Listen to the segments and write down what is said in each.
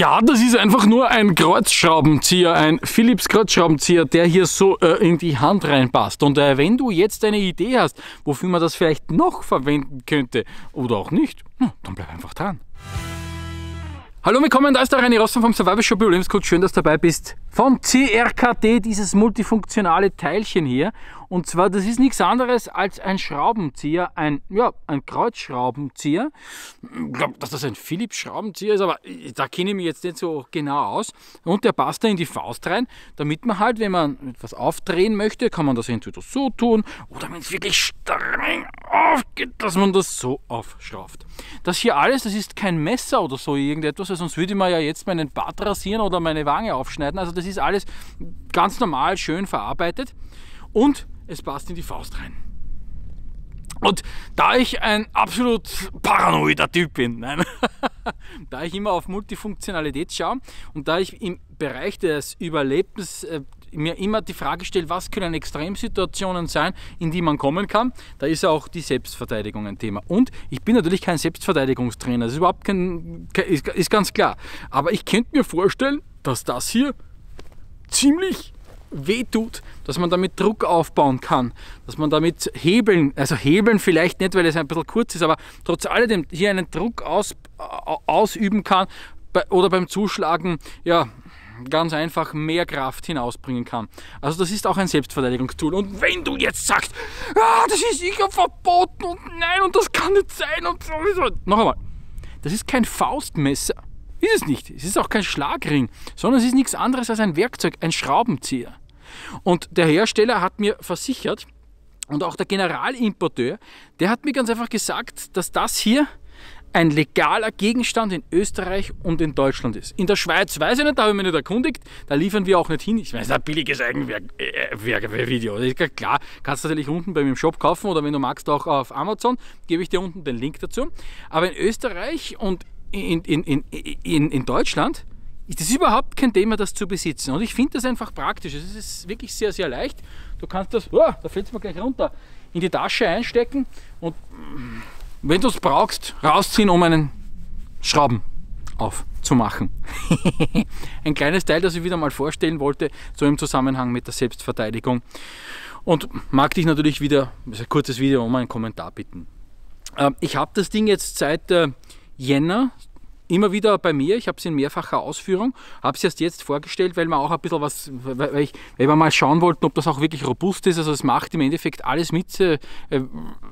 Ja, das ist einfach nur ein Kreuzschraubenzieher, ein Philips Kreuzschraubenzieher, der hier so in die Hand reinpasst. Und wenn du jetzt eine Idee hast, wofür man das vielleicht noch verwenden könnte oder auch nicht, na, dann bleib einfach dran. Hallo, willkommen, da ist der Rainer Rossmann vom Survival-Shop, Überlebenscoach. Schön, dass du dabei bist. Von CRKT, dieses multifunktionale Teilchen hier. Und zwar, das ist nichts anderes als ein Schraubenzieher, ein Kreuzschraubenzieher. Ich glaube, dass das ein Philips-Schraubenzieher ist, aber da kenne ich mich jetzt nicht so genau aus. Und der passt da in die Faust rein, damit man halt, wenn man etwas aufdrehen möchte, kann man das entweder so tun oder wenn es wirklich streng aufgeht, dass man das so aufschraubt. Das hier alles, das ist kein Messer oder so irgendetwas, sonst würde ich mir ja jetzt meinen Bart rasieren oder meine Wange aufschneiden. Also das ist alles ganz normal, schön verarbeitet und es passt in die Faust rein. Und da ich ein absolut paranoider Typ bin, da ich immer auf Multifunktionalität schaue und da ich im Bereich des Überlebens mir immer die Frage stelle, was können Extremsituationen sein, in die man kommen kann, da ist auch die Selbstverteidigung ein Thema. Und ich bin natürlich kein Selbstverteidigungstrainer, das ist überhaupt ist ganz klar. Aber ich könnte mir vorstellen, dass das hier ziemlich wehtut, dass man damit Druck aufbauen kann, dass man damit hebeln, also hebeln vielleicht nicht, weil es ein bisschen kurz ist, aber trotz alledem hier einen Druck ausüben kann oder beim Zuschlagen, ja, ganz einfach mehr Kraft hinausbringen kann. Also das ist auch ein Selbstverteidigungstool. Und wenn du jetzt sagst, ah, das ist sicher verboten und nein und das kann nicht sein und sowieso. Noch einmal, das ist kein Faustmesser. Ist es nicht. Es ist auch kein Schlagring, sondern es ist nichts anderes als ein Werkzeug, ein Schraubenzieher. Und der Hersteller hat mir versichert und auch der Generalimporteur, der hat mir ganz einfach gesagt, dass das hier ein legaler Gegenstand in Österreich und in Deutschland ist. In der Schweiz weiß ich nicht, da habe ich mich nicht erkundigt, da liefern wir auch nicht hin. Ich weiß, ein billiges Eigenwerk-Video. Das ist klar, kannst du natürlich unten bei mir im Shop kaufen oder wenn du magst auch auf Amazon, gebe ich dir unten den Link dazu. Aber in Österreich und in Deutschland ist es überhaupt kein Thema, das zu besitzen. Und ich finde das einfach praktisch. Es ist wirklich sehr, sehr leicht. Du kannst das, oh, da fällt es mir gleich runter, in die Tasche einstecken und wenn du es brauchst, rausziehen, um einen Schrauben aufzumachen. Ein kleines Teil, das ich wieder mal vorstellen wollte, so im Zusammenhang mit der Selbstverteidigung. Und mag dich natürlich wieder, das ist ein kurzes Video, um einen Kommentar bitten. Ich habe das Ding jetzt seit Jänner immer wieder bei mir. Ich habe es in mehrfacher Ausführung, habe es erst jetzt vorgestellt, weil man auch ein bisschen was, weil wir mal schauen wollten, ob das auch wirklich robust ist. Also es macht im Endeffekt alles mit,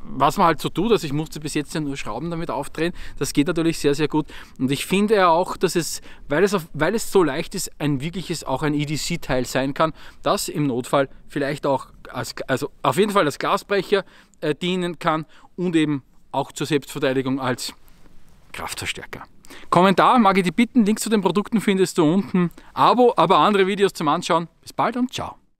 was man halt so tut. Also ich musste bis jetzt ja nur Schrauben damit aufdrehen. Das geht natürlich sehr, sehr gut. Und ich finde ja auch, dass es, weil es so leicht ist, ein wirkliches, auch ein EDC-Teil sein kann, das im Notfall vielleicht auch, also auf jeden Fall als Glasbrecher dienen kann und eben auch zur Selbstverteidigung als Kraftverstärker. Kommentar, mag ich dich bitten, Links zu den Produkten findest du unten. Abo, aber andere Videos zum Anschauen. Bis bald und ciao.